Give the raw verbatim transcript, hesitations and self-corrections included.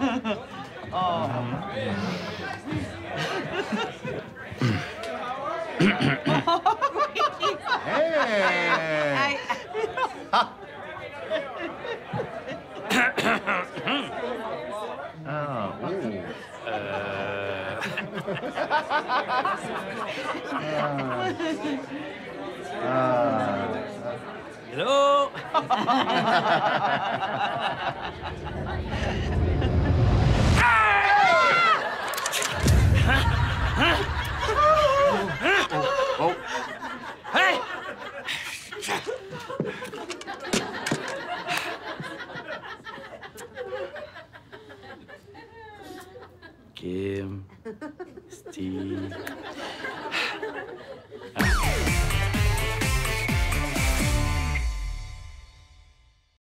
Oh. Hey. Hello. Oh. Hey. Kim. Steve.